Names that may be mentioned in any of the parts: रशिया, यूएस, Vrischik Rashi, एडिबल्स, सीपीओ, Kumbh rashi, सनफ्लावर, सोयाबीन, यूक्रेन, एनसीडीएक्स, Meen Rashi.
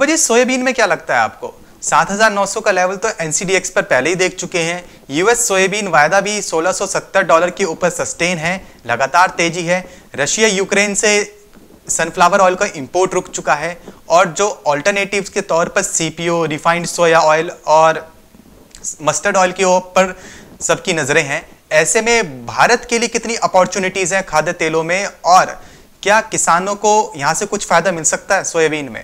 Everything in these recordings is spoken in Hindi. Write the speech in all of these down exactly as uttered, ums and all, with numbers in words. तो भाई सोयाबीन में क्या लगता है आपको? सात हज़ार नौ सौ का लेवल तो एनसीडीएक्स पर पहले ही देख चुके हैं। यूएस सोयाबीन वायदा भी सोलह सौ सत्तर डॉलर के ऊपर सस्टेन है, लगातार तेजी है। रशिया यूक्रेन से सनफ्लावर ऑयल का इंपोर्ट रुक चुका है और जो ऑल्टरनेटिव्स के तौर पर सीपीओ, रिफाइंड सोया ऑयल और मस्टर्ड ऑयल के ऊपर सबकी नज़रें हैं। ऐसे में भारत के लिए कितनी अपॉर्चुनिटीज़ हैं खाद्य तेलों में और क्या किसानों को यहाँ से कुछ फ़ायदा मिल सकता है सोयाबीन में?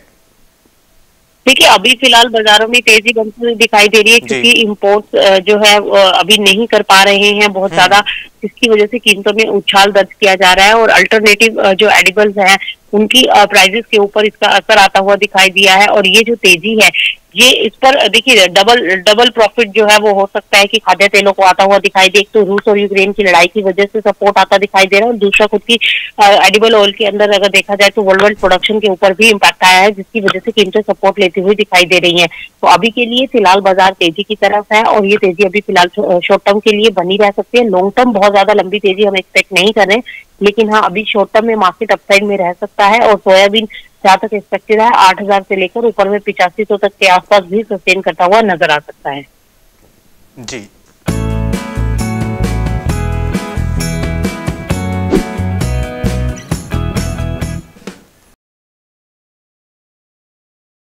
देखिए, अभी फिलहाल बाजारों में तेजी बनती हुई दिखाई दे रही है क्योंकि इंपोर्ट जो है अभी नहीं कर पा रहे हैं बहुत ज्यादा, जिसकी वजह से कीमतों में उछाल दर्ज किया जा रहा है और अल्टरनेटिव जो एडिबल्स हैं उनकी प्राइजेस के ऊपर इसका असर आता हुआ दिखाई दिया है। और ये जो तेजी है ये इस पर देखिए डबल डबल प्रॉफिट जो है वो हो सकता है कि खाद्य तेलों को आता हुआ दिखाई दे। एक तो रूस और यूक्रेन की लड़ाई की वजह से सपोर्ट आता दिखाई दे रहा है और दूसरा खुद की एडिबल ऑयल के अंदर अगर देखा जाए तो वर्ल्ड वाइड प्रोडक्शन के ऊपर भी इम्पैक्ट आया है, जिसकी वजह से कीमतें सपोर्ट लेती हुई दिखाई दे रही है। तो अभी के लिए फिलहाल बाजार तेजी की तरफ है और ये तेजी अभी फिलहाल शॉर्ट टर्म के लिए बनी रह सकती है। लॉन्ग टर्म बहुत ज्यादा लंबी तेजी हम एक्सपेक्ट नहीं कर रहे, लेकिन हाँ अभी शॉर्ट टर्म में मार्केट अपसाइड में रह सकता है और सोयाबीन जहाँ तक एक्सपेक्टेड है आठ हजार से लेकर ऊपर में पिचासी सौ तक के आसपास भी सस्टेन करता हुआ नजर आ सकता है। जी।